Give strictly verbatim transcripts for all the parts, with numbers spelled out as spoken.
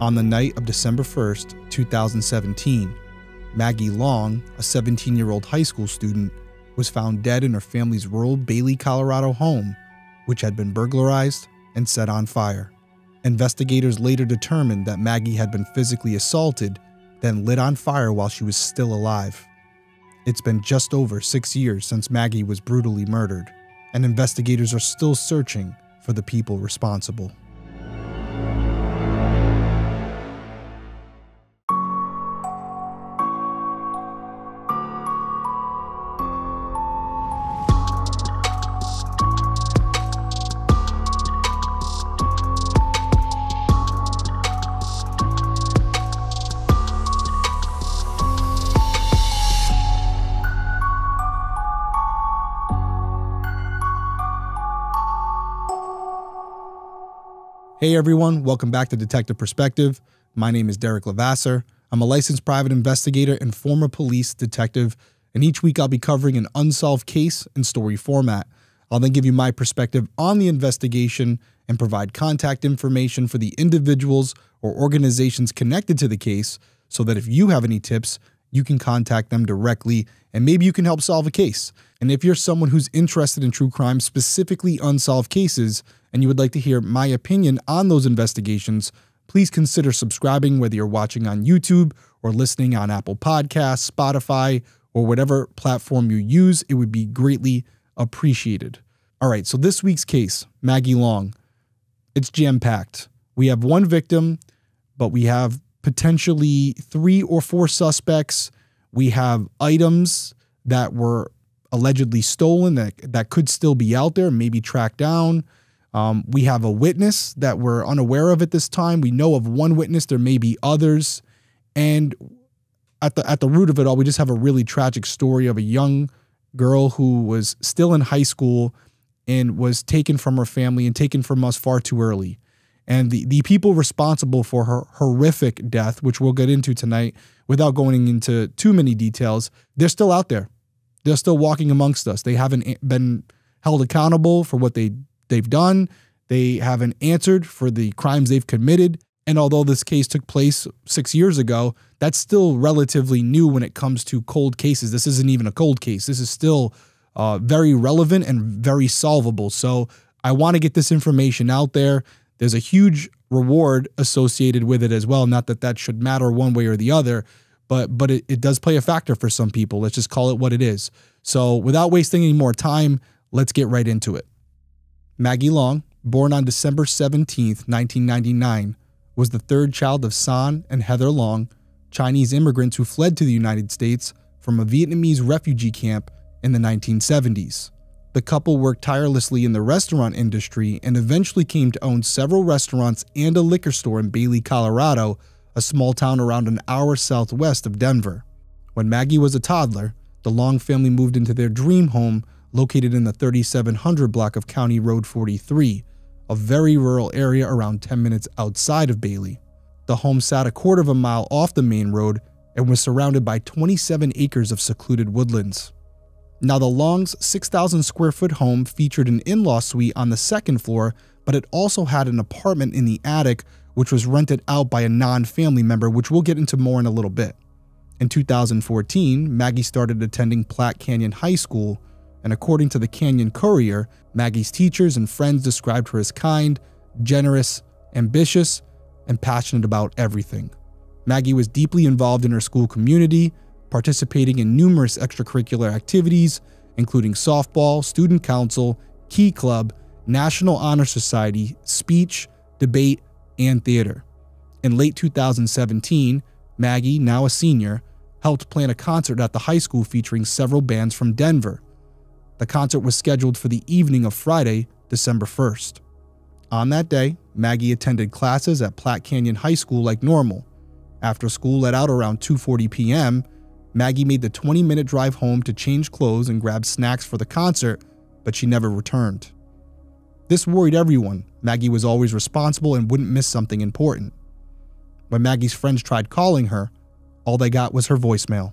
On the night of December first, two thousand seventeen, Maggie Long, a seventeen-year-old high school student, was found dead in her family's rural Bailey, Colorado home, which had been burglarized and set on fire. Investigators later determined that Maggie had been physically assaulted, then lit on fire while she was still alive. It's been just over six years since Maggie was brutally murdered, and investigators are still searching for the people responsible. Hey everyone, welcome back to Detective Perspective. My name is Derek Levasseur. I'm a licensed private investigator and former police detective, and each week I'll be covering an unsolved case in story format. I'll then give you my perspective on the investigation and provide contact information for the individuals or organizations connected to the case so that if you have any tips, you can contact them directly and maybe you can help solve a case. And if you're someone who's interested in true crime, specifically unsolved cases, and you would like to hear my opinion on those investigations, please consider subscribing whether you're watching on YouTube or listening on Apple Podcasts, Spotify, or whatever platform you use. It would be greatly appreciated. All right, so this week's case, Maggie Long, it's jam-packed. We have one victim, but we have potentially three or four suspects. We have items that were allegedly stolen that, that could still be out there, maybe tracked down. Um, we have a witness that we're unaware of at this time. We know of one witness. There may be others. And at the, at the root of it all, we just have a really tragic story of a young girl who was still in high school and was taken from her family and taken from us far too early. And the, the people responsible for her horrific death, which we'll get into tonight without going into too many details, they're still out there. They're still walking amongst us. They haven't been held accountable for what they did. They've done. They haven't answered for the crimes they've committed. And although this case took place six years ago, that's still relatively new when it comes to cold cases. This isn't even a cold case. This is still uh, very relevant and very solvable. So I want to get this information out there. There's a huge reward associated with it as well. Not that that should matter one way or the other, but, but it, it does play a factor for some people. Let's just call it what it is. So without wasting any more time, let's get right into it. Maggie Long, born on December seventeenth, nineteen ninety-nine, was the third child of San and Heather Long, Chinese immigrants who fled to the United States from a Vietnamese refugee camp in the nineteen seventies. The couple worked tirelessly in the restaurant industry and eventually came to own several restaurants and a liquor store in Bailey, Colorado, a small town around an hour southwest of Denver. When Maggie was a toddler, the Long family moved into their dream home located in the thirty-seven hundred block of County Road forty-three, a very rural area around ten minutes outside of Bailey. The home sat a quarter of a mile off the main road and was surrounded by twenty-seven acres of secluded woodlands. Now the Long's six thousand square foot home featured an in-law suite on the second floor, but it also had an apartment in the attic which was rented out by a non-family member, which we'll get into more in a little bit. In two thousand fourteen, Maggie started attending Platte Canyon High School, and according to the Canyon Courier, Maggie's teachers and friends described her as kind, generous, ambitious, and passionate about everything. Maggie was deeply involved in her school community, participating in numerous extracurricular activities, including softball, student council, key club, National Honor Society, speech, debate, and theater. In late two thousand seventeen, Maggie, now a senior, helped plan a concert at the high school featuring several bands from Denver. The concert was scheduled for the evening of Friday, December first. On that day, Maggie attended classes at Platte Canyon High School like normal. After school let out around two forty p m, Maggie made the twenty-minute drive home to change clothes and grab snacks for the concert, but she never returned. This worried everyone. Maggie was always responsible and wouldn't miss something important. When Maggie's friends tried calling her, all they got was her voicemail.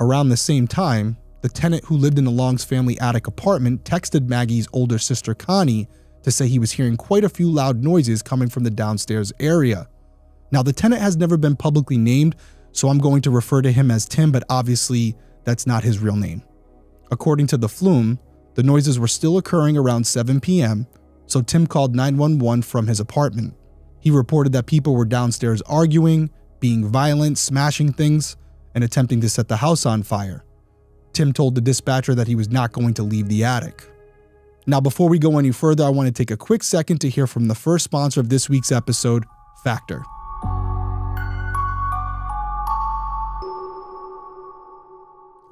Around the same time, the tenant who lived in the Long's family attic apartment texted Maggie's older sister Connie to say he was hearing quite a few loud noises coming from the downstairs area. Now, the tenant has never been publicly named, so I'm going to refer to him as Tim, but obviously that's not his real name. According to the Flume, the noises were still occurring around seven p m, so Tim called nine one one from his apartment. He reported that people were downstairs arguing, being violent, smashing things, and attempting to set the house on fire. Tim told the dispatcher that he was not going to leave the attic. Now, before we go any further, I want to take a quick second to hear from the first sponsor of this week's episode, Factor.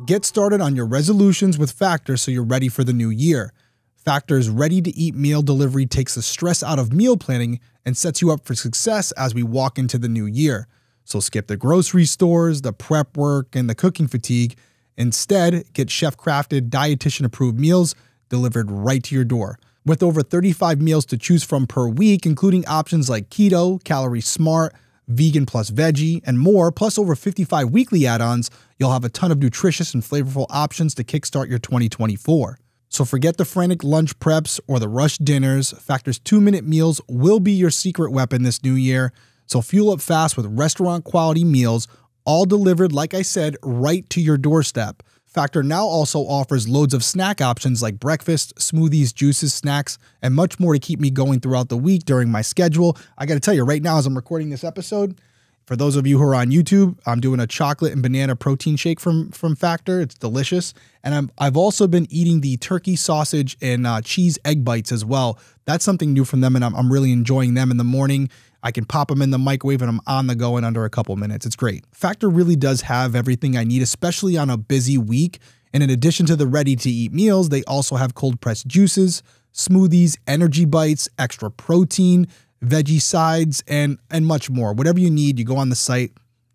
Get started on your resolutions with Factor so you're ready for the new year. Factor's ready-to-eat meal delivery takes the stress out of meal planning and sets you up for success as we walk into the new year. So skip the grocery stores, the prep work, and the cooking fatigue. Instead, get chef-crafted, dietitian-approved meals delivered right to your door. With over thirty-five meals to choose from per week, including options like keto, calorie smart, vegan plus veggie, and more, plus over fifty-five weekly add-ons, you'll have a ton of nutritious and flavorful options to kickstart your twenty twenty-four. So forget the frantic lunch preps or the rushed dinners. Factor's two-minute meals will be your secret weapon this new year. So fuel up fast with restaurant-quality meals, all delivered, like I said, right to your doorstep. Factor now also offers loads of snack options like breakfast, smoothies, juices, snacks, and much more to keep me going throughout the week during my schedule. I got to tell you right now, as I'm recording this episode, for those of you who are on YouTube, I'm doing a chocolate and banana protein shake from, from Factor. It's delicious. And I'm, I've also been eating the turkey sausage and uh, cheese egg bites as well. That's something new from them, and I'm, I'm really enjoying them in the morning. I can pop them in the microwave and I'm on the go in under a couple minutes. It's great. Factor really does have everything I need, especially on a busy week. And in addition to the ready-to-eat meals, they also have cold-pressed juices, smoothies, energy bites, extra protein, veggie sides, and, and much more. Whatever you need, you go on the site.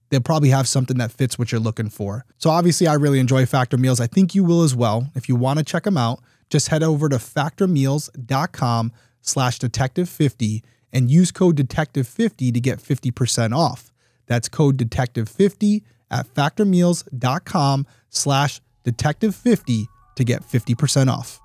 They'll probably have something that fits what you're looking for. So obviously, I really enjoy Factor Meals. I think you will as well. If you want to check them out, just head over to factor meals dot com slash detective fifty and use code detective fifty to get fifty percent off. That's code detective fifty at factor meals dot com slash detective fifty to get fifty percent off.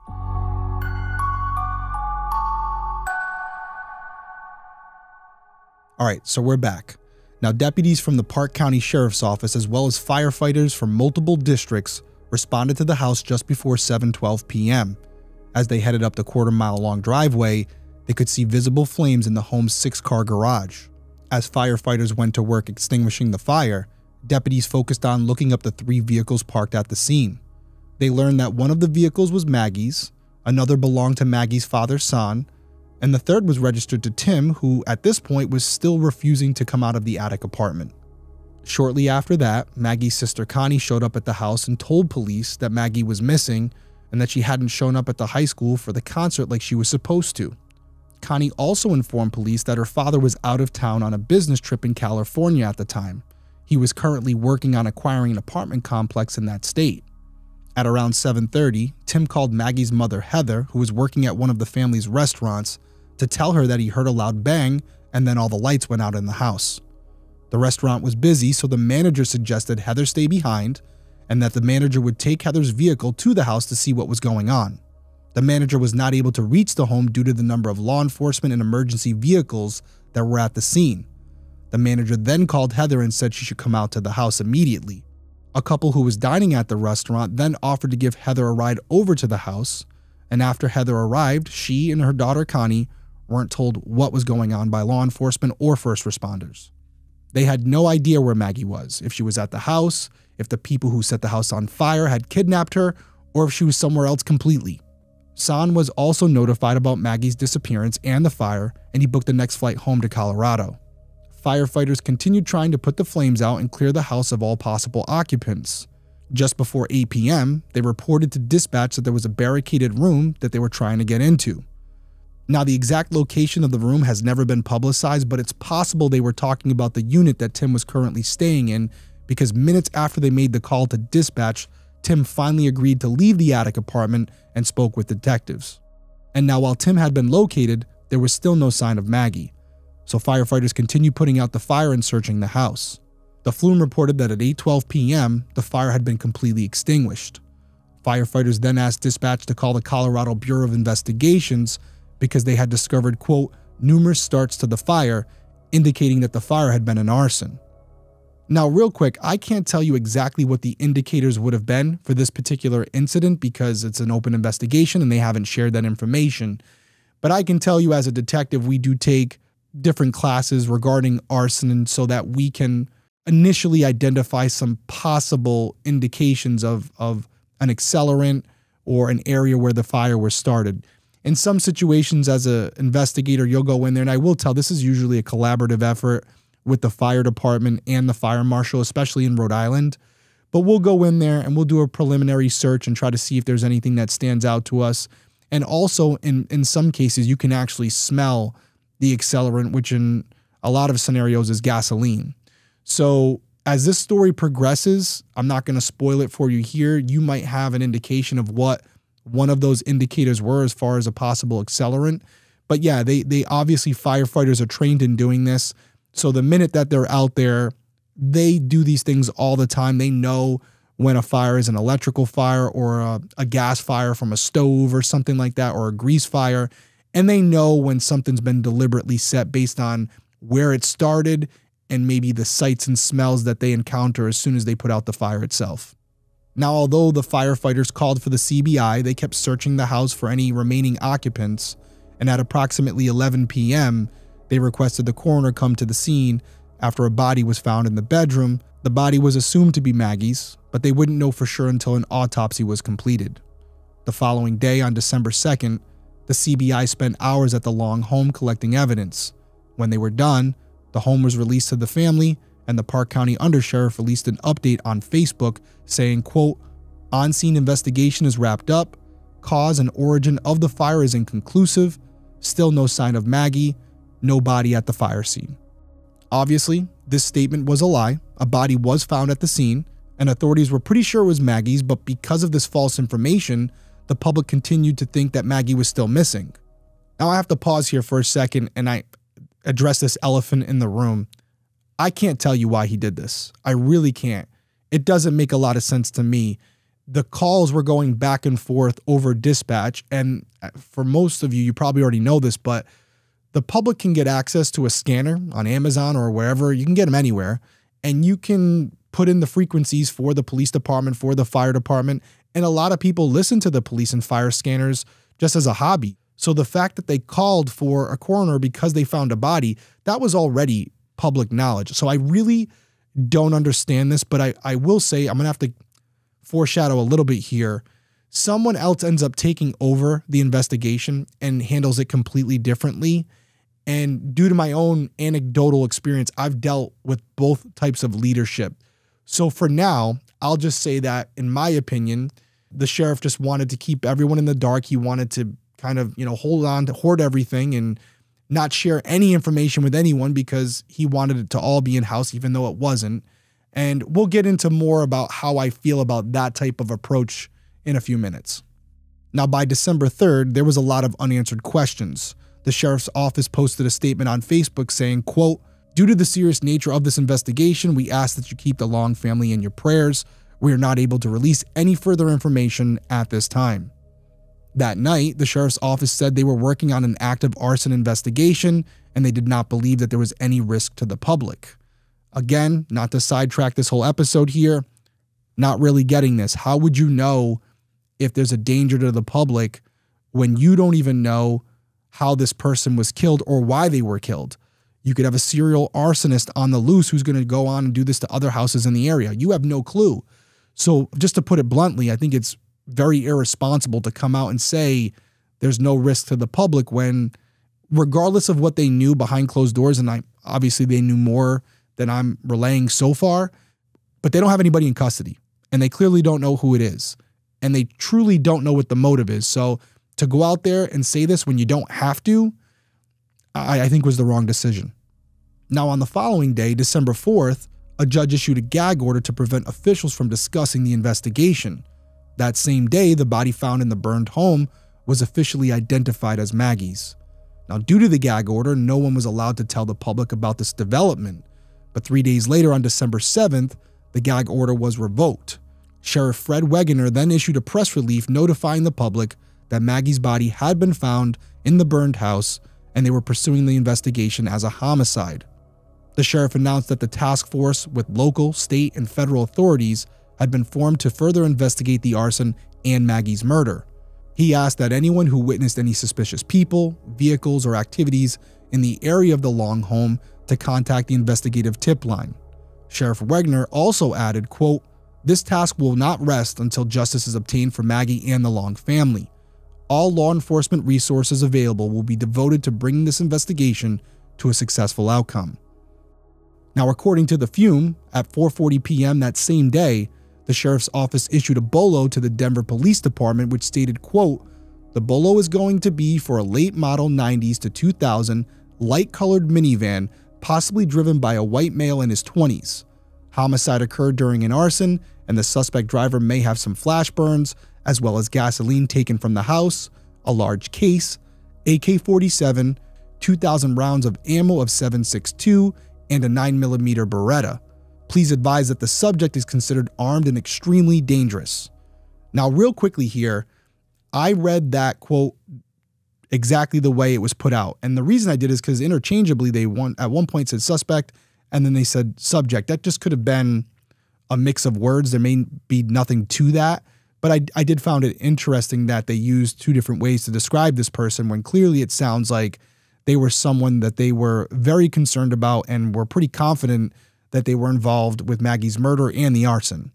All right, so we're back. Now, deputies from the Park County Sheriff's Office, as well as firefighters from multiple districts, responded to the house just before seven twelve p m As they headed up the quarter-mile-long driveway, they could see visible flames in the home's six-car garage. As firefighters went to work extinguishing the fire, deputies focused on looking up the three vehicles parked at the scene. They learned that one of the vehicles was Maggie's, another belonged to Maggie's father, Son, and the third was registered to Tim, who at this point was still refusing to come out of the attic apartment. Shortly after that, Maggie's sister Connie showed up at the house and told police that Maggie was missing and that she hadn't shown up at the high school for the concert like she was supposed to. Connie also informed police that her father was out of town on a business trip in California at the time. He was currently working on acquiring an apartment complex in that state. At around seven thirty, Tim called Maggie's mother, Heather, who was working at one of the family's restaurants, to tell her that he heard a loud bang and then all the lights went out in the house. The restaurant was busy, so the manager suggested Heather stay behind and that the manager would take Heather's vehicle to the house to see what was going on. The manager was not able to reach the home due to the number of law enforcement and emergency vehicles that were at the scene. The manager then called Heather and said she should come out to the house immediately. A couple who was dining at the restaurant then offered to give Heather a ride over to the house, and after Heather arrived, she and her daughter Connie weren't told what was going on by law enforcement or first responders. They had no idea where Maggie was, if she was at the house, if the people who set the house on fire had kidnapped her, or if she was somewhere else completely. Son was also notified about Maggie's disappearance and the fire, and he booked the next flight home to Colorado. Firefighters continued trying to put the flames out and clear the house of all possible occupants. Just before eight p m, they reported to dispatch that there was a barricaded room that they were trying to get into. Now, the exact location of the room has never been publicized, but it's possible they were talking about the unit that Tim was currently staying in, because minutes after they made the call to dispatch, Tim finally agreed to leave the attic apartment and spoke with detectives. And now, while Tim had been located, there was still no sign of Maggie. So firefighters continued putting out the fire and searching the house. The Flume reported that at eight twelve p m, the fire had been completely extinguished. Firefighters then asked dispatch to call the Colorado Bureau of Investigations because they had discovered, quote, numerous starts to the fire, indicating that the fire had been an arson. Now, real quick, I can't tell you exactly what the indicators would have been for this particular incident because it's an open investigation and they haven't shared that information. But I can tell you as a detective, we do take different classes regarding arson so that we can initially identify some possible indications of, of an accelerant or an area where the fire was started. In some situations, as an investigator, you'll go in there, and I will tell this is usually a collaborative effort with the fire department and the fire marshal, especially in Rhode Island. But we'll go in there and we'll do a preliminary search and try to see if there's anything that stands out to us. And also, in, in some cases, you can actually smell the accelerant, which in a lot of scenarios is gasoline. So as this story progresses, I'm not going to spoil it for you here. You might have an indication of what one of those indicators were as far as a possible accelerant. But yeah, they, they obviously, firefighters are trained in doing this. So the minute that they're out there, they do these things all the time. They know when a fire is an electrical fire or a, a gas fire from a stove or something like that, or a grease fire. And they know when something's been deliberately set based on where it started and maybe the sights and smells that they encounter as soon as they put out the fire itself. Now, although the firefighters called for the C B I, they kept searching the house for any remaining occupants, and at approximately eleven p m, they requested the coroner come to the scene after a body was found in the bedroom. The body was assumed to be Maggie's, but they wouldn't know for sure until an autopsy was completed. The following day, on December second, the C B I spent hours at the Long home collecting evidence. When they were done, the home was released to the family, and the Park County Undersheriff released an update on Facebook saying, quote, "On-scene investigation is wrapped up. Cause and origin of the fire is inconclusive. Still no sign of Maggie. No body at the fire scene." Obviously, this statement was a lie. A body was found at the scene, and authorities were pretty sure it was Maggie's, but because of this false information, the public continued to think that Maggie was still missing. Now, I have to pause here for a second, and I address this elephant in the room. I can't tell you why he did this. I really can't. It doesn't make a lot of sense to me. The calls were going back and forth over dispatch, and for most of you, you probably already know this, but the public can get access to a scanner on Amazon or wherever. You can get them anywhere, and you can put in the frequencies for the police department, for the fire department, and a lot of people listen to the police and fire scanners just as a hobby. So the fact that they called for a coroner because they found a body, that was already public knowledge. So I really don't understand this, but I, I will say, I'm going to have to foreshadow a little bit here. Someone else ends up taking over the investigation and handles it completely differently. And due to my own anecdotal experience, I've dealt with both types of leadership. So for now, I'll just say that, in my opinion, the sheriff just wanted to keep everyone in the dark. He wanted to kind of, you know, hold on to hoard everything and not share any information with anyone because he wanted it to all be in-house, even though it wasn't. And we'll get into more about how I feel about that type of approach in a few minutes. Now, by December third, there was a lot of unanswered questions. The sheriff's office posted a statement on Facebook saying, quote, "Due to the serious nature of this investigation, we ask that you keep the Long family in your prayers. We are not able to release any further information at this time." That night, the sheriff's office said they were working on an active arson investigation and they did not believe that there was any risk to the public. Again, not to sidetrack this whole episode here, not really getting this. How would you know if there's a danger to the public when you don't even know how this person was killed or why they were killed? You could have a serial arsonist on the loose who's going to go on and do this to other houses in the area. You have no clue. So just to put it bluntly, I think it's very irresponsible to come out and say there's no risk to the public when, regardless of what they knew behind closed doors, and I obviously they knew more than I'm relaying so far, but they don't have anybody in custody and they clearly don't know who it is and they truly don't know what the motive is. So to go out there and say this when you don't have to, I, I think was the wrong decision. Now, on the following day, December fourth, a judge issued a gag order to prevent officials from discussing the investigation. That same day, the body found in the burned home was officially identified as Maggie's. Now, due to the gag order, no one was allowed to tell the public about this development. But three days later, on December seventh, the gag order was revoked. Sheriff Fred Wegener then issued a press release notifying the public that Maggie's body had been found in the burned house and they were pursuing the investigation as a homicide. The sheriff announced that the task force with local, state, and federal authorities had been formed to further investigate the arson and Maggie's murder. He asked that anyone who witnessed any suspicious people, vehicles, or activities in the area of the Long home to contact the investigative tip line. Sheriff Wegener also added, quote, "This task will not rest until justice is obtained for Maggie and the Long family. All law enforcement resources available will be devoted to bringing this investigation to a successful outcome." Now, according to the Flume, at four forty p m that same day, the sheriff's office issued a bolo to the Denver Police Department, which stated, quote, "The bolo is going to be for a late model nineties to two thousand light-colored minivan, possibly driven by a white male in his twenties. Homicide occurred during an arson, and the suspect driver may have some flash burns, as well as gasoline taken from the house, a large case, A K forty-seven, two thousand rounds of ammo of seven six two, and a nine millimeter Beretta. Please advise that the subject is considered armed and extremely dangerous." Now, real quickly here, I read that quote exactly the way it was put out. And the reason I did is because interchangeably, they one, at one point said suspect, and then they said subject. That just could have been a mix of words. There may be nothing to that. But I, I did find it interesting that they used two different ways to describe this person when clearly it sounds like they were someone that they were very concerned about and were pretty confident that they were involved with Maggie's murder and the arson.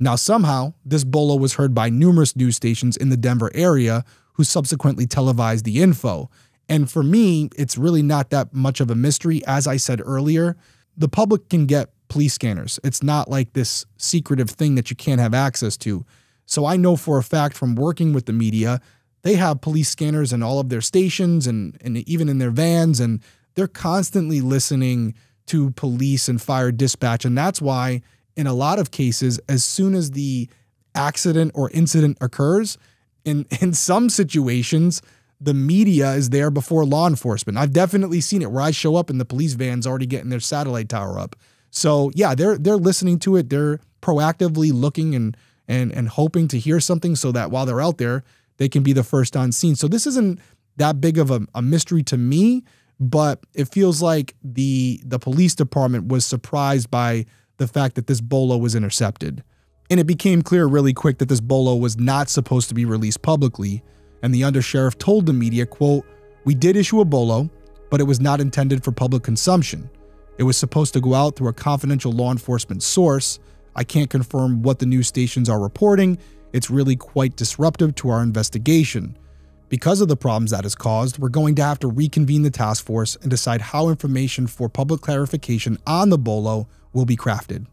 Now, somehow, this bolo was heard by numerous news stations in the Denver area who subsequently televised the info. And for me, it's really not that much of a mystery. As I said earlier, the public can get police scanners. It's not like this secretive thing that you can't have access to. So I know for a fact from working with the media, they have police scanners in all of their stations and, and even in their vans, and they're constantly listening to police and fire dispatch. And that's why in a lot of cases, as soon as the accident or incident occurs, in, in some situations, the media is there before law enforcement. I've definitely seen it where I show up and the police van's already getting their satellite tower up. So yeah, they're they're listening to it. They're proactively looking and and and hoping to hear something so that while they're out there, they can be the first on scene. So this isn't that big of a, a mystery to me, but it feels like the the police department was surprised by the fact that this bolo was intercepted. And it became clear really quick that this bolo was not supposed to be released publicly. And the undersheriff told the media, quote, "We did issue a bolo, but it was not intended for public consumption. It was supposed to go out through a confidential law enforcement source. I can't confirm what the news stations are reporting. It's really quite disruptive to our investigation. Because of the problems that has caused, we're going to have to reconvene the task force and decide how information for public clarification on the bolo will be crafted."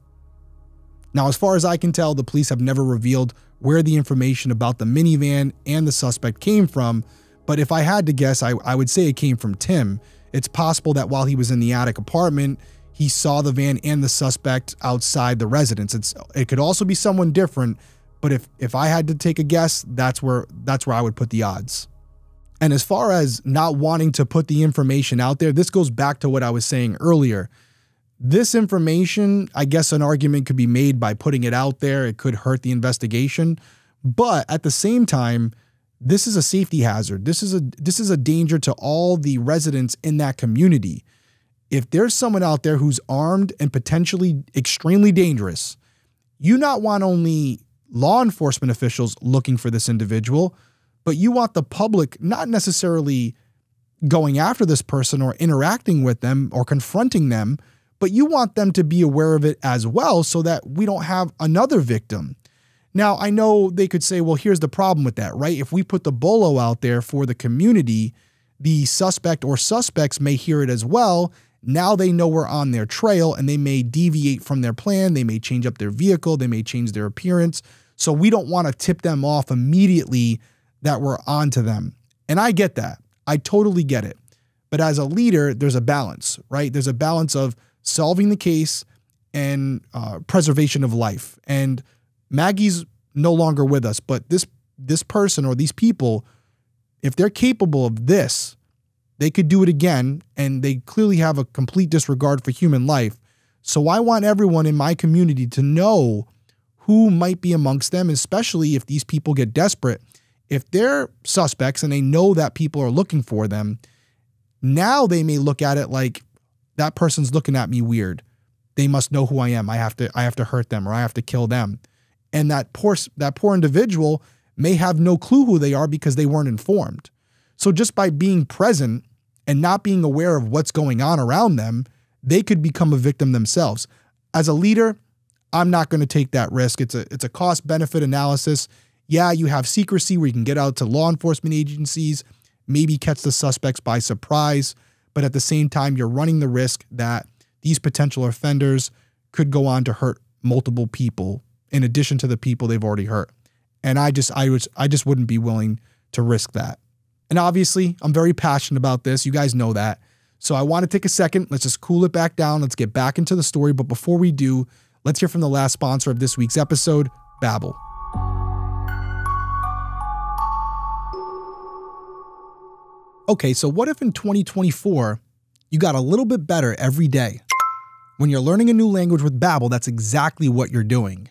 Now, as far as I can tell, the police have never revealed where the information about the minivan and the suspect came from, but if I had to guess, I, I would say it came from Tim. It's possible that while he was in the attic apartment, he saw the van and the suspect outside the residence. It's, it could also be someone different, but if, if I had to take a guess, that's where, that's where I would put the odds. And as far as not wanting to put the information out there, this goes back to what I was saying earlier. This information, I guess an argument could be made by putting it out there. It could hurt the investigation. But at the same time, this is a safety hazard. This is a this is a danger to all the residents in that community. If there's someone out there who's armed and potentially extremely dangerous, you not want only law enforcement officials looking for this individual, but you want the public not necessarily going after this person or interacting with them or confronting them, but you want them to be aware of it as well so that we don't have another victim. Now, I know they could say, well, here's the problem with that, right? If we put the bolo out there for the community, the suspect or suspects may hear it as well. Now they know we're on their trail and they may deviate from their plan. They may change up their vehicle. They may change their appearance. So we don't want to tip them off immediately that we're onto them. And I get that. I totally get it. But as a leader, there's a balance, right? There's a balance of solving the case and uh, preservation of life. And Maggie's no longer with us, but this this person or these people, if they're capable of this, they could do it again, and they clearly have a complete disregard for human life. So I want everyone in my community to know who might be amongst them, especially if these people get desperate. If they're suspects and they know that people are looking for them, now they may look at it like, that person's looking at me weird. They must know who I am. I have to, I have to hurt them, or I have to kill them. And that poor, that poor individual may have no clue who they are because they weren't informed. So just by being present and not being aware of what's going on around them, they could become a victim themselves. As a leader, I'm not going to take that risk. It's a, it's a cost-benefit analysis. Yeah, you have secrecy where you can get out to law enforcement agencies, maybe catch the suspects by surprise, but at the same time, you're running the risk that these potential offenders could go on to hurt multiple people in addition to the people they've already hurt. And I just, I was, I just wouldn't be willing to risk that. And obviously, I'm very passionate about this. You guys know that. So I want to take a second. Let's just cool it back down. Let's get back into the story. But before we do, let's hear from the last sponsor of this week's episode, Babbel. Okay, so what if in twenty twenty-four, you got a little bit better every day? When you're learning a new language with Babbel, that's exactly what you're doing.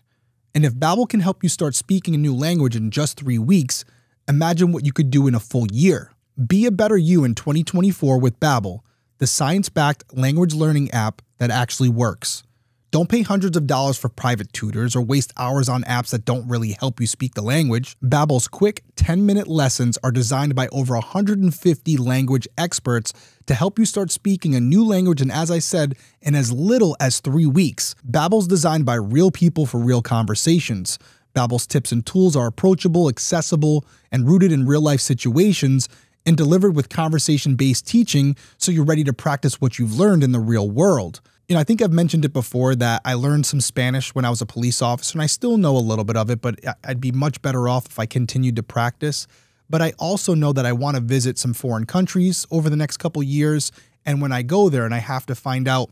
And if Babbel can help you start speaking a new language in just three weeks, imagine what you could do in a full year. Be a better you in twenty twenty-four with Babbel, the science-backed language learning app that actually works. Don't pay hundreds of dollars for private tutors or waste hours on apps that don't really help you speak the language. Babbel's quick ten-minute lessons are designed by over one hundred fifty language experts to help you start speaking a new language, and as I said, in as little as three weeks. Babbel's designed by real people for real conversations. Babbel's tips and tools are approachable, accessible, and rooted in real-life situations, and delivered with conversation-based teaching so you're ready to practice what you've learned in the real world. You know, I think I've mentioned it before that I learned some Spanish when I was a police officer, and I still know a little bit of it, but I'd be much better off if I continued to practice. But I also know that I want to visit some foreign countries over the next couple years, and when I go there and I have to find out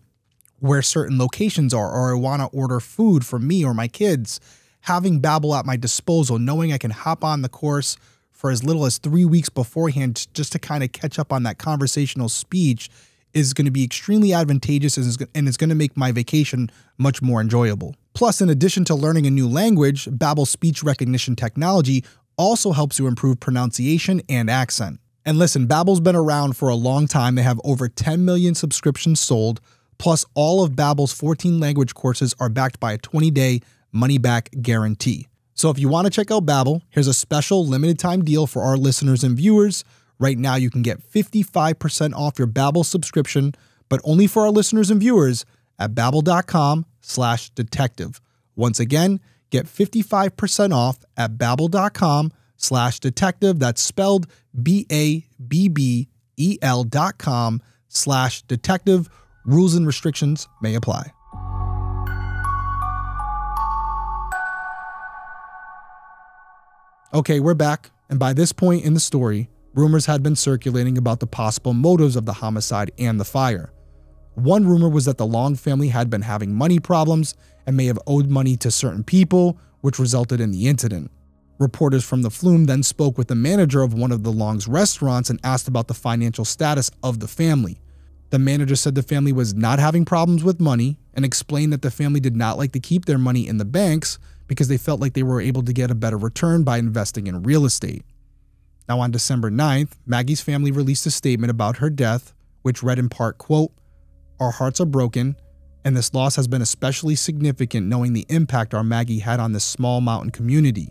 where certain locations are, or I want to order food for me or my kids, having Babbel at my disposal, knowing I can hop on the course for as little as three weeks beforehand just to kind of catch up on that conversational speech, is going to be extremely advantageous and it's going to make my vacation much more enjoyable. Plus, in addition to learning a new language, Babbel's speech recognition technology also helps you improve pronunciation and accent. And listen, Babbel's been around for a long time. They have over ten million subscriptions sold. Plus, all of Babbel's fourteen language courses are backed by a twenty-day money-back guarantee. So if you want to check out Babbel, here's a special limited-time deal for our listeners and viewers. Right now, you can get fifty-five percent off your Babbel subscription, but only for our listeners and viewers at babbel.com slash detective. Once again, get fifty-five percent off at babbel.com slash detective. That's spelled B A B B E L dot com slash detective. Rules and restrictions may apply. Okay, we're back. And by this point in the story, rumors had been circulating about the possible motives of the homicide and the fire. One rumor was that the Long family had been having money problems and may have owed money to certain people, which resulted in the incident. Reporters from the Flume then spoke with the manager of one of the Long's restaurants and asked about the financial status of the family. The manager said the family was not having problems with money and explained that the family did not like to keep their money in the banks because they felt like they were able to get a better return by investing in real estate. Now, on December ninth, Maggie's family released a statement about her death, which read in part, quote, "Our hearts are broken, and this loss has been especially significant knowing the impact our Maggie had on this small mountain community.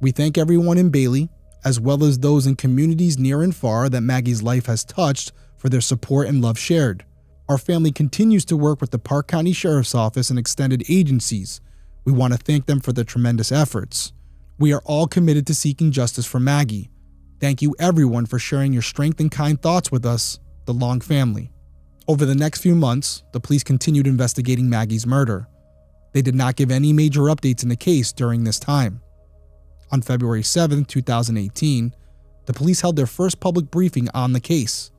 We thank everyone in Bailey, as well as those in communities near and far that Maggie's life has touched, for their support and love shared. Our family continues to work with the Park County Sheriff's Office and extended agencies. We want to thank them for their tremendous efforts. We are all committed to seeking justice for Maggie. Thank you everyone for sharing your strength and kind thoughts with us, the Long family." Over the next few months, the police continued investigating Maggie's murder. They did not give any major updates in the case during this time. On February seventh, two thousand eighteen, the police held their first public briefing on the case.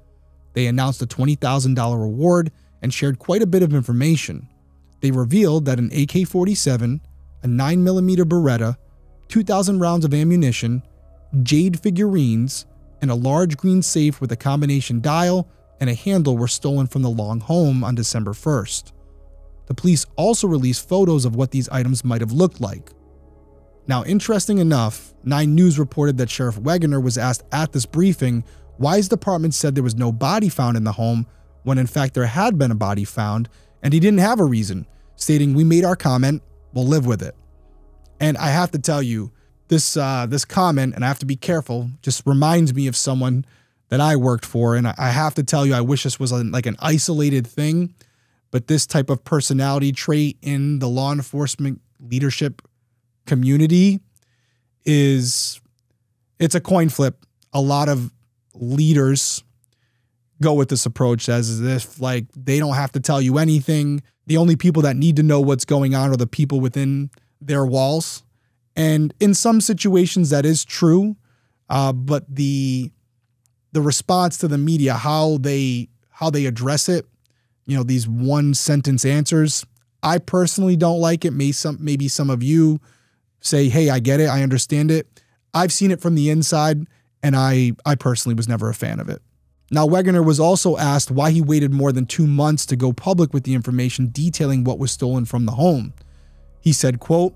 They announced a twenty thousand dollar reward and shared quite a bit of information. They revealed that an A K forty-seven, a nine millimeter Beretta, two thousand rounds of ammunition, jade figurines, and a large green safe with a combination dial and a handle were stolen from the Long home on December first. The police also released photos of what these items might have looked like. Now, interesting enough, nine news reported that Sheriff Wegener was asked at this briefing why his department said there was no body found in the home when in fact there had been a body found and he didn't have a reason, stating, "We made our comment, we'll live with it." And I have to tell you, this uh, this comment, and I have to be careful, just reminds me of someone that I worked for. And I have to tell you, I wish this was like an isolated thing, but this type of personality trait in the law enforcement leadership community is, it's a coin flip. A lot of leaders go with this approach as if like they don't have to tell you anything. The only people that need to know what's going on are the people within their walls. And in some situations that is true, uh, but the the response to the media, how they how they address it, you know, these one sentence answers, I personally don't like it. May some maybe some of you say, "Hey, I get it, I understand it." I've seen it from the inside, and I I personally was never a fan of it. Now, Wegener was also asked why he waited more than two months to go public with the information detailing what was stolen from the home. He said, quote,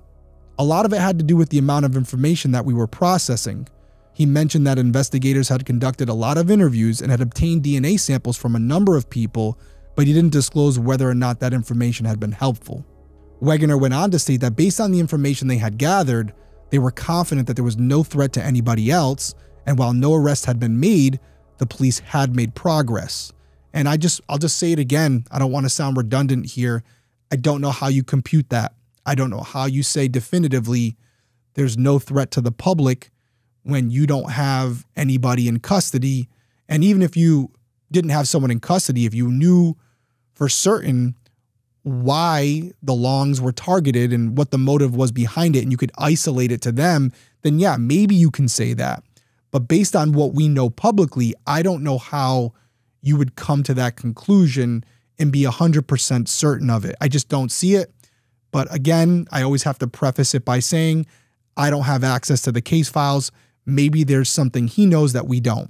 "A lot of it had to do with the amount of information that we were processing." He mentioned that investigators had conducted a lot of interviews and had obtained D N A samples from a number of people, but he didn't disclose whether or not that information had been helpful. Wegener went on to state that based on the information they had gathered, they were confident that there was no threat to anybody else, and while no arrests had been made, the police had made progress. And I just, I'll just say it again, I don't want to sound redundant here. I don't know how you compute that. I don't know how you say definitively there's no threat to the public when you don't have anybody in custody. And even if you didn't have someone in custody, if you knew for certain why the Longs were targeted and what the motive was behind it, and you could isolate it to them, then yeah, maybe you can say that. But based on what we know publicly, I don't know how you would come to that conclusion and be one hundred percent certain of it. I just don't see it. But again, I always have to preface it by saying, I don't have access to the case files. Maybe there's something he knows that we don't.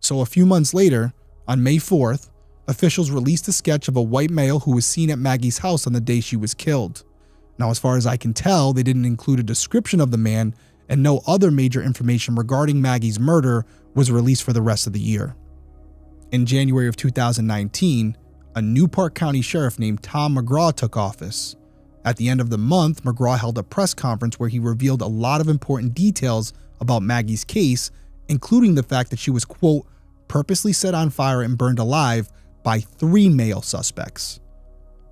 So a few months later, on May fourth, officials released a sketch of a white male who was seen at Maggie's house on the day she was killed. Now, as far as I can tell, they didn't include a description of the man, and no other major information regarding Maggie's murder was released for the rest of the year. In January of two thousand nineteen, a new Park County sheriff named Tom McGraw took office. At the end of the month, McGraw held a press conference where he revealed a lot of important details about Maggie's case, including the fact that she was, quote, "purposely set on fire and burned alive" by three male suspects.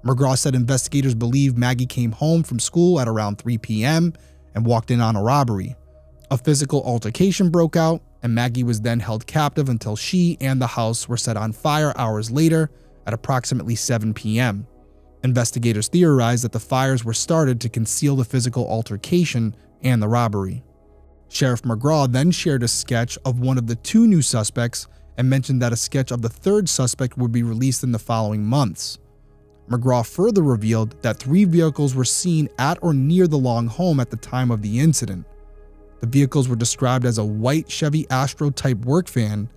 McGraw said investigators believe Maggie came home from school at around three p m and walked in on a robbery. A physical altercation broke out, and Maggie was then held captive until she and the house were set on fire hours later at approximately seven p m Investigators theorized that the fires were started to conceal the physical altercation and the robbery. Sheriff McGraw then shared a sketch of one of the two new suspects and mentioned that a sketch of the third suspect would be released in the following months. McGraw further revealed that three vehicles were seen at or near the Long home at the time of the incident. The vehicles were described as a white Chevy Astro type work van,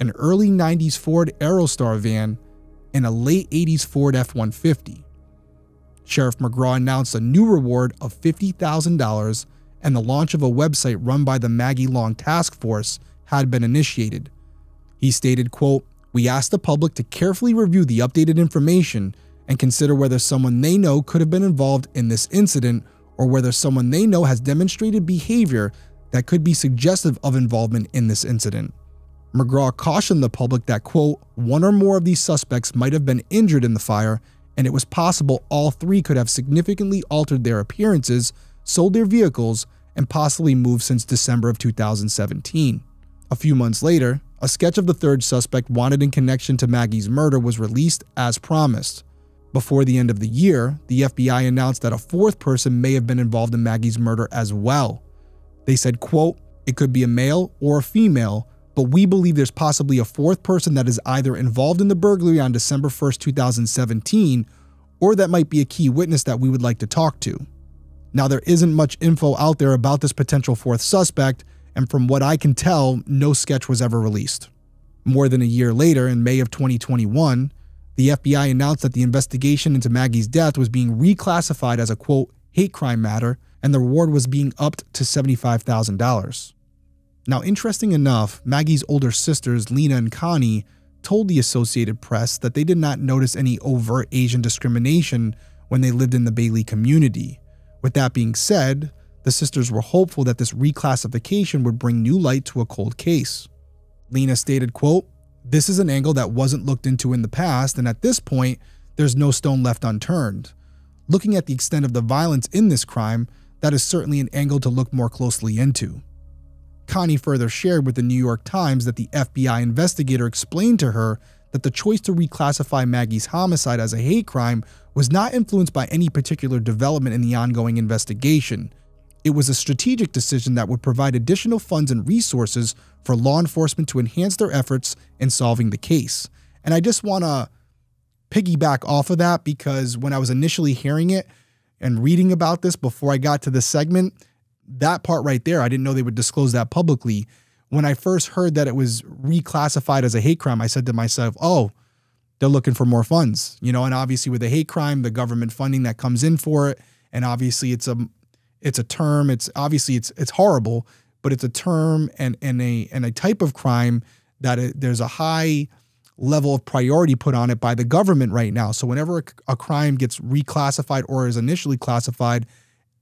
an early nineties Ford Aerostar van, and a late eighties Ford F one fifty. Sheriff McGraw announced a new reward of fifty thousand dollars, and the launch of a website run by the Maggie Long Task Force had been initiated. He stated, quote, "We asked the public to carefully review the updated information and consider whether someone they know could have been involved in this incident or whether someone they know has demonstrated behavior that could be suggestive of involvement in this incident." McGraw cautioned the public that, quote, "one or more of these suspects might have been injured in the fire, and it was possible all three could have significantly altered their appearances, sold their vehicles, and possibly moved since December of two thousand seventeen. A few months later, a sketch of the third suspect wanted in connection to Maggie's murder was released as promised. Before the end of the year, the F B I announced that a fourth person may have been involved in Maggie's murder as well. They said, quote, "It could be a male or a female, but we believe there's possibly a fourth person that is either involved in the burglary on December first, two thousand seventeen, or that might be a key witness that we would like to talk to." Now, there isn't much info out there about this potential fourth suspect, and from what I can tell, no sketch was ever released. More than a year later, in May of twenty twenty-one, the F B I announced that the investigation into Maggie's death was being reclassified as a, quote, "hate crime matter," and the reward was being upped to seventy-five thousand dollars. Now, interesting enough, Maggie's older sisters, Lena and Connie, told the Associated Press that they did not notice any overt Asian discrimination when they lived in the Bailey community. With that being said, the sisters were hopeful that this reclassification would bring new light to a cold case. Lena stated, quote, "This is an angle that wasn't looked into in the past, and at this point, there's no stone left unturned. Looking at the extent of the violence in this crime, that is certainly an angle to look more closely into." Connie further shared with the New York Times that the F B I investigator explained to her that the choice to reclassify Maggie's homicide as a hate crime was not influenced by any particular development in the ongoing investigation. It was a strategic decision that would provide additional funds and resources for law enforcement to enhance their efforts in solving the case. And I just want to piggyback off of that, because when I was initially hearing it and reading about this before I got to this segment, that part right there, I didn't know they would disclose that publicly. When I first heard that it was reclassified as a hate crime, I said to myself, oh, they're looking for more funds, you know, and obviously with a hate crime, the government funding that comes in for it. And obviously it's a, it's a term, it's obviously it's, it's horrible, but it's a term and, and a, and a type of crime that it, there's a high level of priority put on it by the government right now. So whenever a, a crime gets reclassified or is initially classified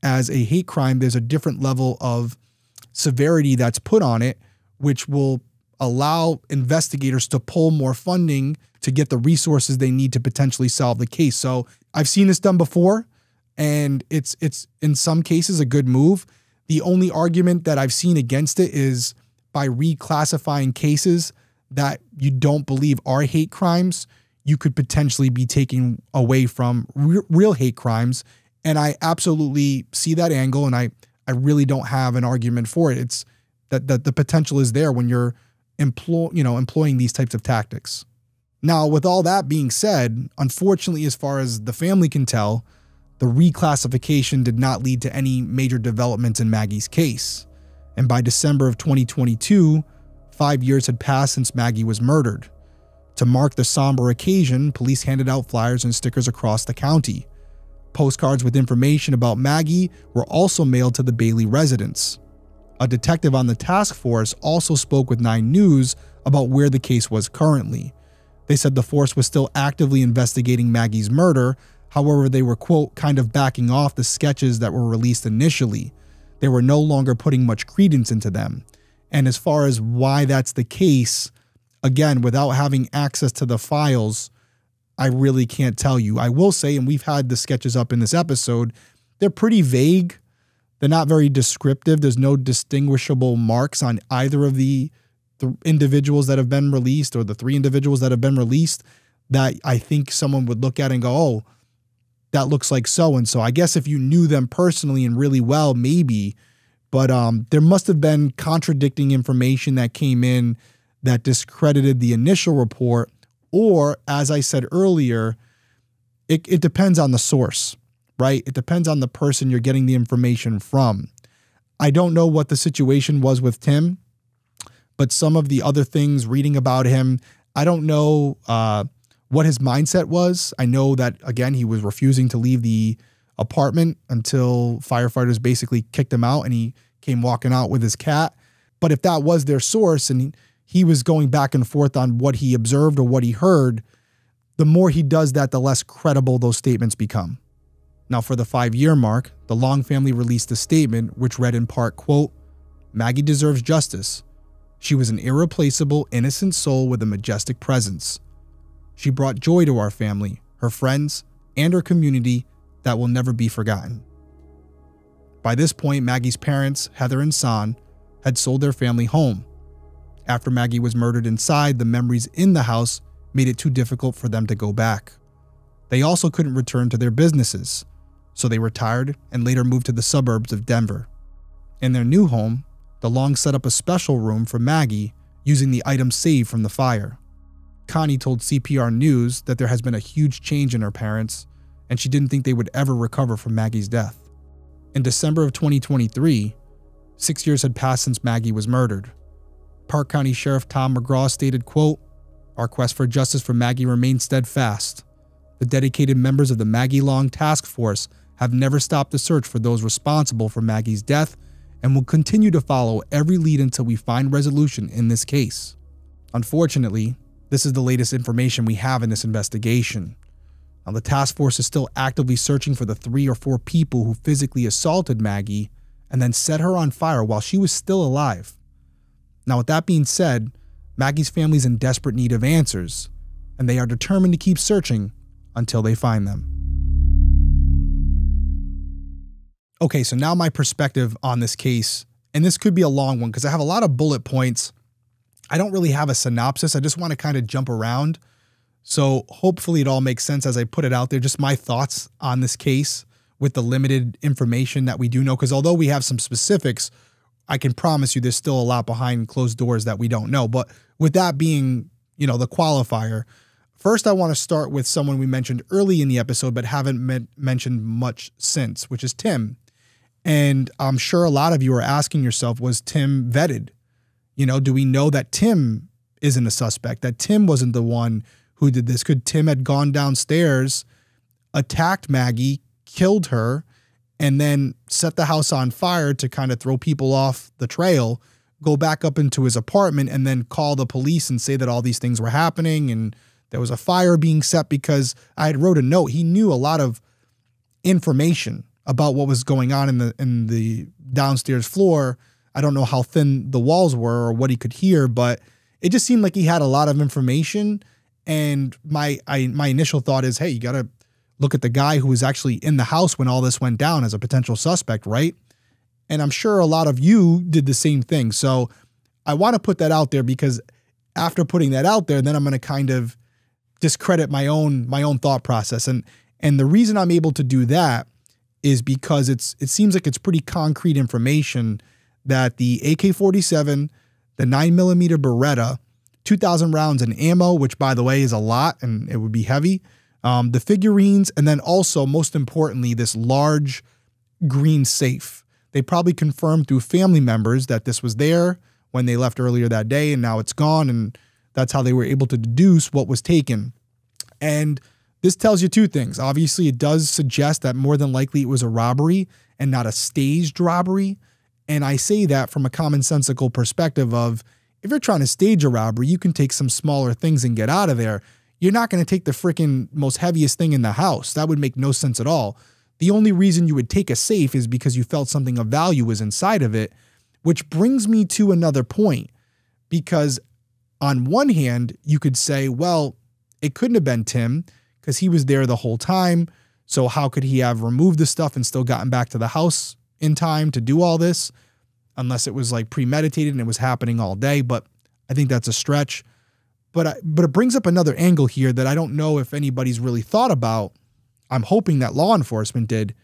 as a hate crime, there's a different level of severity that's put on it, which will allow investigators to pull more funding to get the resources they need to potentially solve the case. So I've seen this done before, and it's it's in some cases a good move. The only argument that I've seen against it is by reclassifying cases that you don't believe are hate crimes, you could potentially be taking away from re real hate crimes. And I absolutely see that angle, and I, I really don't have an argument for it. It's that, that the potential is there when you're employ, you know, employing these types of tactics. Now, with all that being said, unfortunately, as far as the family can tell, the reclassification did not lead to any major developments in Maggie's case. And by December of twenty twenty-two, five years had passed since Maggie was murdered. To mark the somber occasion, police handed out flyers and stickers across the county. Postcards with information about Maggie were also mailed to the Bailey residents. A detective on the task force also spoke with nine news about where the case was currently. They said the force was still actively investigating Maggie's murder. However, they were, quote, kind of backing off the sketches that were released initially. They were no longer putting much credence into them. And as far as why that's the case, again, without having access to the files, I really can't tell you. I will say, and we've had the sketches up in this episode, they're pretty vague. They're not very descriptive. There's no distinguishable marks on either of the, the individuals that have been released, or the three individuals that have been released, that I think someone would look at and go, oh, that looks like so-and-so. I guess if you knew them personally and really well, maybe, but um, there must have been contradicting information that came in that discredited the initial report. Or, as I said earlier, it, it depends on the source, right? It depends on the person you're getting the information from. I don't know what the situation was with Tim, but some of the other things, reading about him, I don't know uh, what his mindset was. I know that, again, he was refusing to leave the apartment until firefighters basically kicked him out, and he came walking out with his cat. But if that was their source, and he, he was going back and forth on what he observed or what he heard, the more he does that, the less credible those statements become. Now, for the five-year mark, the Long family released a statement which read in part, quote, "Maggie deserves justice. She was an irreplaceable, innocent soul with a majestic presence. She brought joy to our family, her friends, and her community that will never be forgotten." By this point, Maggie's parents, Heather and San, had sold their family home. After Maggie was murdered inside, the memories in the house made it too difficult for them to go back. They also couldn't return to their businesses, so they retired and later moved to the suburbs of Denver. In their new home, the Longs set up a special room for Maggie using the items saved from the fire. Connie told C P R News that there has been a huge change in her parents, and she didn't think they would ever recover from Maggie's death. In December of twenty twenty-three, six years had passed since Maggie was murdered. Park County Sheriff Tom McGraw stated, quote, "Our quest for justice for Maggie remains steadfast. The dedicated members of the Maggie Long Task Force have never stopped the search for those responsible for Maggie's death and will continue to follow every lead until we find resolution in this case." Unfortunately, This is the latest information we have in this investigation. Now, the task force is still actively searching for the three or four people who physically assaulted Maggie and then set her on fire while she was still alive. Now, with that being said, Maggie's family is in desperate need of answers, and they are determined to keep searching until they find them. Okay, so now my perspective on this case, and this could be a long one because I have a lot of bullet points. I don't really have a synopsis. I just want to kind of jump around. So hopefully it all makes sense as I put it out there, just my thoughts on this case with the limited information that we do know. Because although we have some specifics, I can promise you there's still a lot behind closed doors that we don't know. But with that being, you know, the qualifier, first I want to start with someone we mentioned early in the episode but haven't men- mentioned much since, which is Tim. And I'm sure a lot of you are asking yourself, was Tim vetted? You know, do we know that Tim isn't a suspect, that Tim wasn't the one who did this? Could Tim had gone downstairs, attacked Maggie, killed her, and then set the house on fire to kind of throw people off the trail, go back up into his apartment, and then call the police and say that all these things were happening and there was a fire being set? Because I had wrote a note. He knew a lot of information about what was going on in the in the downstairs floor. I don't know how thin the walls were or what he could hear, but it just seemed like he had a lot of information. And my I, my initial thought is, hey, you got to look at the guy who was actually in the house when all this went down as a potential suspect, right? And I'm sure a lot of you did the same thing. So I want to put that out there because after putting that out there, then I'm going to kind of discredit my own my own thought process. And and the reason I'm able to do that is because it's it seems like it's pretty concrete information that the A K forty-seven, the nine millimeter Beretta, two thousand rounds in ammo, which, by the way, is a lot and it would be heavy, um, the figurines, and then also, most importantly, this large green safe. They probably confirmed through family members that this was there when they left earlier that day, and now it's gone, and that's how they were able to deduce what was taken. And this tells you two things. Obviously, it does suggest that more than likely it was a robbery and not a staged robbery. And I say that from a commonsensical perspective of, if you're trying to stage a robbery, you can take some smaller things and get out of there. You're not going to take the freaking most heaviest thing in the house. That would make no sense at all. The only reason you would take a safe is because you felt something of value was inside of it, which brings me to another point. Because on one hand, you could say, well, it couldn't have been Tim because he was there the whole time. So how could he have removed the stuff and still gotten back to the house in time to do all this, unless it was like premeditated and it was happening all day? But I think that's a stretch. But I, but it brings up another angle here that I don't know if anybody's really thought about. I'm hoping that law enforcement did.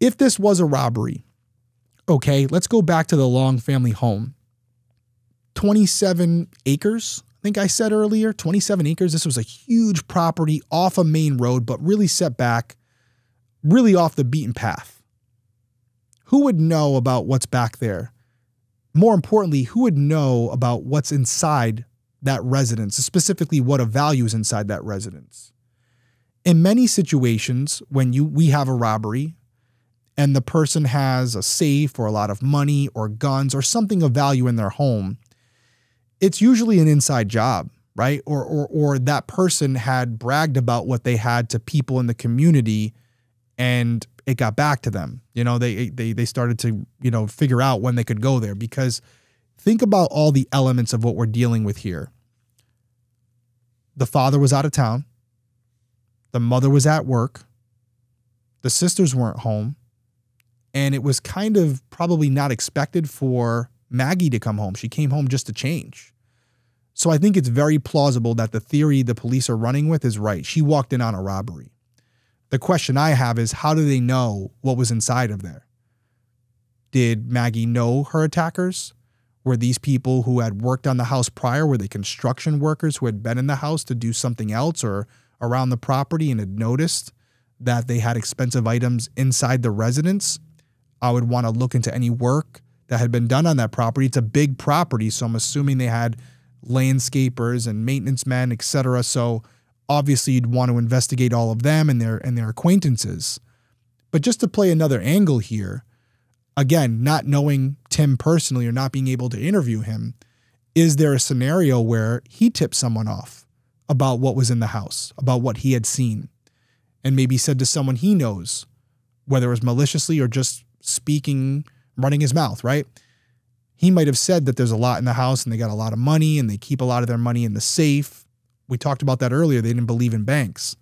If this was a robbery, okay, let's go back to the Long family home. twenty-seven acres, I think I said earlier, twenty-seven acres. This was a huge property off a main road, but really set back, really off the beaten path. Who would know about what's back there? More importantly, who would know about what's inside that residence, specifically what of value is inside that residence? In many situations, when you we have a robbery and the person has a safe or a lot of money or guns or something of value in their home, it's usually an inside job, right? Or, or, or that person had bragged about what they had to people in the community and it got back to them. You know, they, they, they started to, you know, figure out when they could go there, because think about all the elements of what we're dealing with here. The father was out of town. The mother was at work. The sisters weren't home. And it was kind of probably not expected for Maggie to come home. She came home just to change. So I think it's very plausible that the theory the police are running with is right. She walked in on a robbery. The question I have is, how do they know what was inside of there? Did Maggie know her attackers? Were these people who had worked on the house prior, were they construction workers who had been in the house to do something else or around the property and had noticed that they had expensive items inside the residence? I would want to look into any work that had been done on that property. It's a big property, so I'm assuming they had landscapers and maintenance men, et cetera. So obviously, you'd want to investigate all of them and their and their acquaintances. But just to play another angle here, again, not knowing Tim personally or not being able to interview him, is there a scenario where he tipped someone off about what was in the house, about what he had seen, and maybe said to someone he knows, whether it was maliciously or just speaking, running his mouth, right? He might have said that there's a lot in the house and they got a lot of money and they keep a lot of their money in the safe. We talked about that earlier. They didn't believe in banks.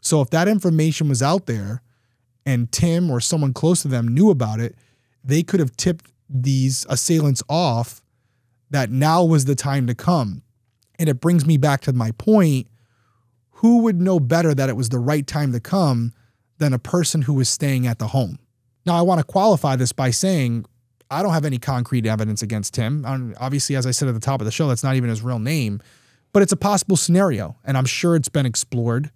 So if that information was out there and Tim or someone close to them knew about it, they could have tipped these assailants off that now was the time to come. And it brings me back to my point. Who would know better that it was the right time to come than a person who was staying at the home? Now, I want to qualify this by saying I don't have any concrete evidence against Tim. Obviously, as I said at the top of the show, that's not even his real name, but it's a possible scenario, and I'm sure it's been explored.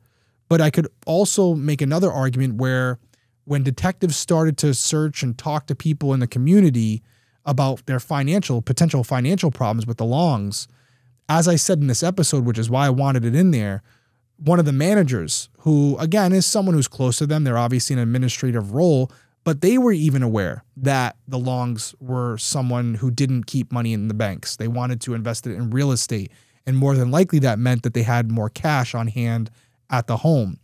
But I could also make another argument where when detectives started to search and talk to people in the community about their financial, potential financial problems with the Longs, as I said in this episode, which is why I wanted it in there, one of the managers, who again is someone who's close to them, they're obviously in an administrative role, but they were even aware that the Longs were someone who didn't keep money in the banks. They wanted to invest it in real estate. And more than likely that meant that they had more cash on hand at the home.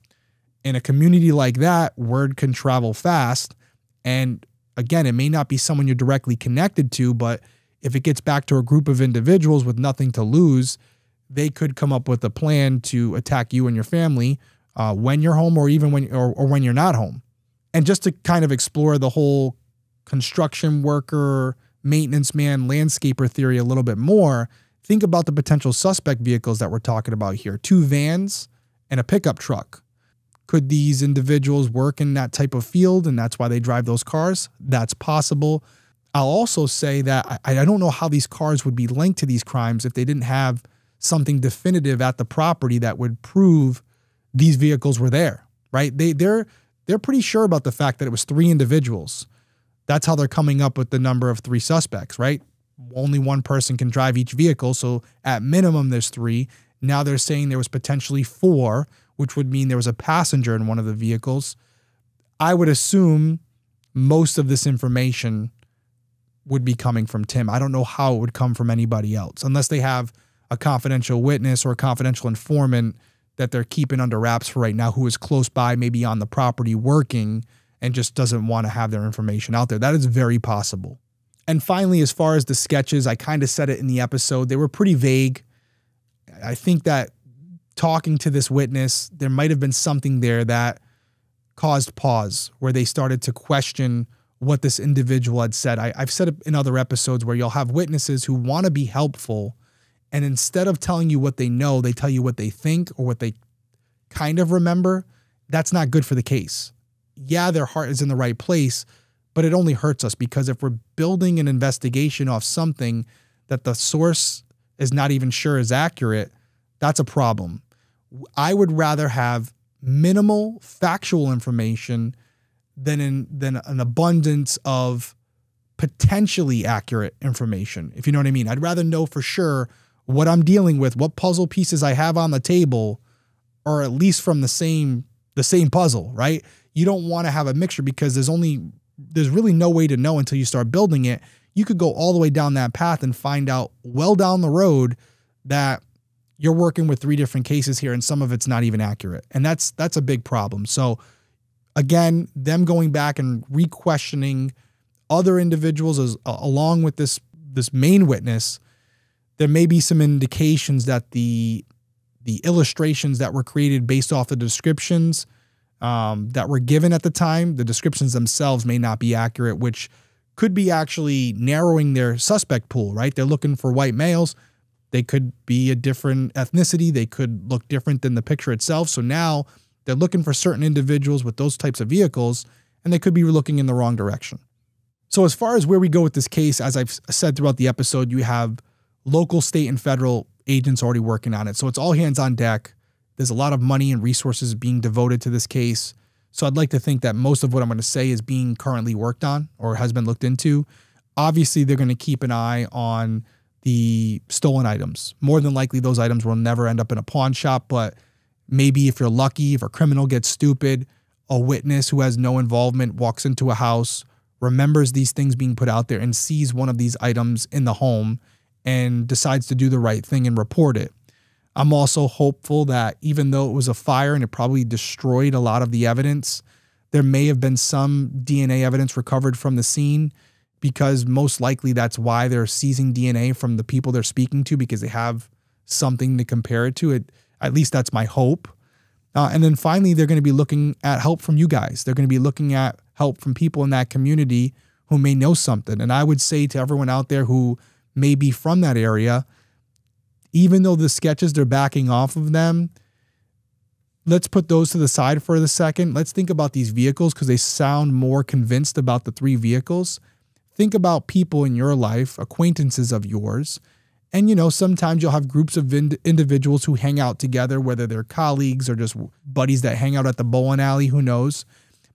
In a community like that, word can travel fast. And again, it may not be someone you're directly connected to, but if it gets back to a group of individuals with nothing to lose, they could come up with a plan to attack you and your family uh, when you're home or even when or, or when you're not home. And just to kind of explore the whole construction worker, maintenance man, landscaper theory a little bit more, think about the potential suspect vehicles that we're talking about here. Two vans and a pickup truck. Could these individuals work in that type of field and that's why they drive those cars? That's possible. I'll also say that I, I don't know how these cars would be linked to these crimes if they didn't have something definitive at the property that would prove these vehicles were there, right? They, they're, they're pretty sure about the fact that it was three individuals. That's how they're coming up with the number of three suspects, right? Only one person can drive each vehicle, so at minimum there's three. Now they're saying there was potentially four, which would mean there was a passenger in one of the vehicles. I would assume most of this information would be coming from Tim. I don't know how it would come from anybody else, unless they have a confidential witness or a confidential informant that they're keeping under wraps for right now who is close by, maybe on the property working, and just doesn't want to have their information out there. That is very possible. And finally, as far as the sketches, I kind of said it in the episode, they were pretty vague. I think that talking to this witness, there might have been something there that caused pause, where they started to question what this individual had said. I, I've said it in other episodes where you'll have witnesses who want to be helpful, and instead of telling you what they know, they tell you what they think or what they kind of remember. That's not good for the case. Yeah, their heart is in the right place, but it only hurts us, because if we're building an investigation off something that the source is not even sure is accurate, that's a problem. I would rather have minimal factual information than, in, than an abundance of potentially accurate information, if you know what I mean. I'd rather know for sure what I'm dealing with, what puzzle pieces I have on the table, or at least from the same, the same puzzle, right? You don't want to have a mixture, because there's only... there's really no way to know until you start building it. You could go all the way down that path and find out well down the road that you're working with three different cases here and some of it's not even accurate. And that's that's a big problem. So again, them going back and re-questioning other individuals as, uh, along with this this main witness, there may be some indications that the the illustrations that were created based off the descriptions Um, that were given at the time, the descriptions themselves may not be accurate, which could be actually narrowing their suspect pool, right? They're looking for white males. They could be a different ethnicity. They could look different than the picture itself. So now they're looking for certain individuals with those types of vehicles, and they could be looking in the wrong direction. So as far as where we go with this case, as I've said throughout the episode, you have local, state, and federal agents already working on it. So it's all hands on deck. There's a lot of money and resources being devoted to this case. So I'd like to think that most of what I'm going to say is being currently worked on or has been looked into. Obviously, they're going to keep an eye on the stolen items. More than likely, those items will never end up in a pawn shop, but maybe if you're lucky, if a criminal gets stupid, a witness who has no involvement walks into a house, remembers these things being put out there, and sees one of these items in the home and decides to do the right thing and report it. I'm also hopeful that even though it was a fire and it probably destroyed a lot of the evidence, there may have been some D N A evidence recovered from the scene, because most likely that's why they're seizing D N A from the people they're speaking to, because they have something to compare it to. It, at least that's my hope. Uh, and then finally, they're going to be looking at help from you guys. They're going to be looking at help from people in that community who may know something. And I would say to everyone out there who may be from that area, even though the sketches, they're backing off of them, let's put those to the side for a second. Let's think about these vehicles, because they sound more convinced about the three vehicles. Think about people in your life, acquaintances of yours. And, you know, sometimes you'll have groups of ind individuals who hang out together, whether they're colleagues or just buddies that hang out at the bowling alley, who knows.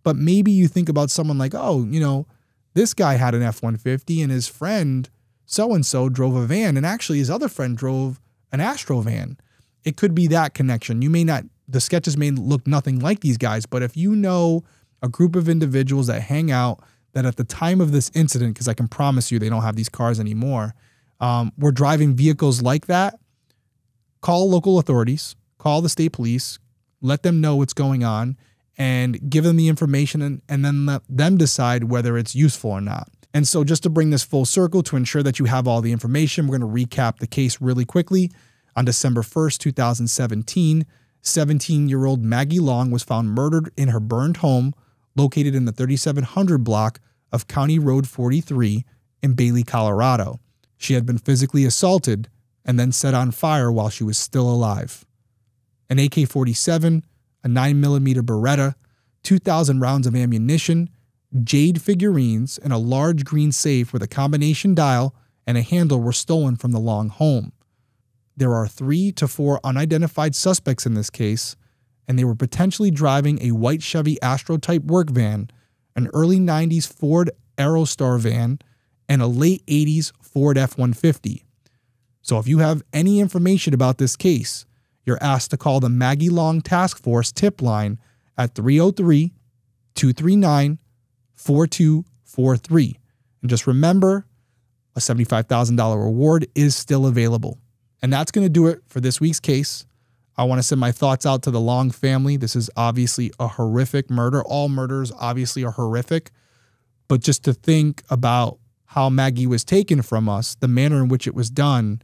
But maybe you think about someone like, oh, you know, this guy had an F one fifty and his friend so-and-so drove a van, and actually his other friend drove an Astro van. It could be that connection. You may not, the sketches may look nothing like these guys, but if you know a group of individuals that hang out that at the time of this incident, because I can promise you they don't have these cars anymore, um, were driving vehicles like that, call local authorities, call the state police, let them know what's going on, and give them the information, and, and then let them decide whether it's useful or not. And so just to bring this full circle, to ensure that you have all the information, we're going to recap the case really quickly. On December first, two thousand seventeen, seventeen-year-old Maggie Long was found murdered in her burned home located in the thirty-seven hundred block of County Road forty-three in Bailey, Colorado. She had been physically assaulted and then set on fire while she was still alive. An A K forty-seven, a nine millimeter Beretta, two thousand rounds of ammunition, jade figurines, and a large green safe with a combination dial and a handle were stolen from the Long home. There are three to four unidentified suspects in this case, and they were potentially driving a white Chevy Astro-type work van, an early nineties Ford Aerostar van, and a late eighties Ford F one fifty. So if you have any information about this case, you're asked to call the Maggie Long Task Force tip line at three oh three, two three nine, four two four three. And just remember, a seventy-five thousand dollar reward is still available. And that's going to do it for this week's case. I want to send my thoughts out to the Long family. This is obviously a horrific murder. All murders obviously are horrific. But just to think about how Maggie was taken from us, the manner in which it was done,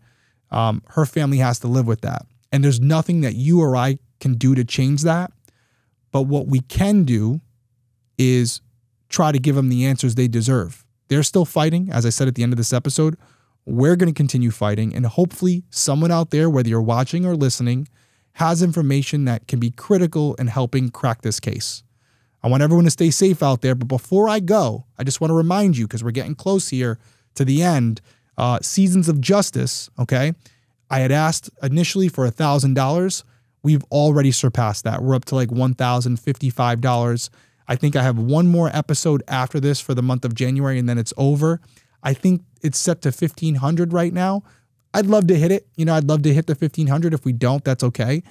um, her family has to live with that. And there's nothing that you or I can do to change that. But what we can do is try to give them the answers they deserve. They're still fighting. As I said at the end of this episode, we're going to continue fighting. And hopefully someone out there, whether you're watching or listening, has information that can be critical in helping crack this case. I want everyone to stay safe out there. But before I go, I just want to remind you, because we're getting close here to the end, uh, Seasons of Justice, okay? I had asked initially for one thousand dollars. We've already surpassed that. We're up to like one thousand fifty-five dollars. I think I have one more episode after this for the month of January, and then it's over. I think it's set to fifteen hundred dollars right now. I'd love to hit it. You know, I'd love to hit the fifteen hundred. If we don't, that's okay.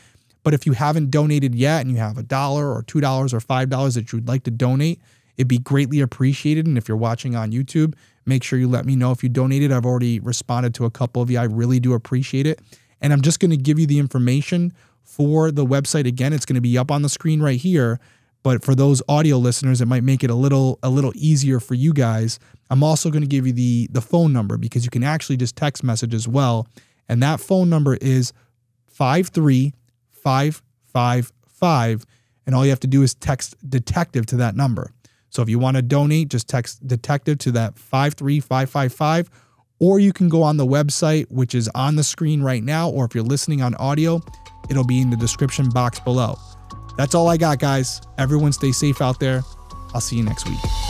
But if you haven't donated yet and you have a dollar or two dollars or five dollars that you'd like to donate, it'd be greatly appreciated. And if you're watching on YouTube, make sure you let me know if you donated. I've already responded to a couple of you. I really do appreciate it. And I'm just going to give you the information for the website. Again, it's going to be up on the screen right here. But for those audio listeners, it might make it a little a little easier for you guys. I'm also going to give you the, the phone number, because you can actually just text message as well. And that phone number is five three five five five. And all you have to do is text DETECTIVE to that number. So if you want to donate, just text DETECTIVE to that five three five five five. Or you can go on the website, which is on the screen right now. Or if you're listening on audio, it'll be in the description box below. That's all I got, guys. Everyone stay safe out there. I'll see you next week.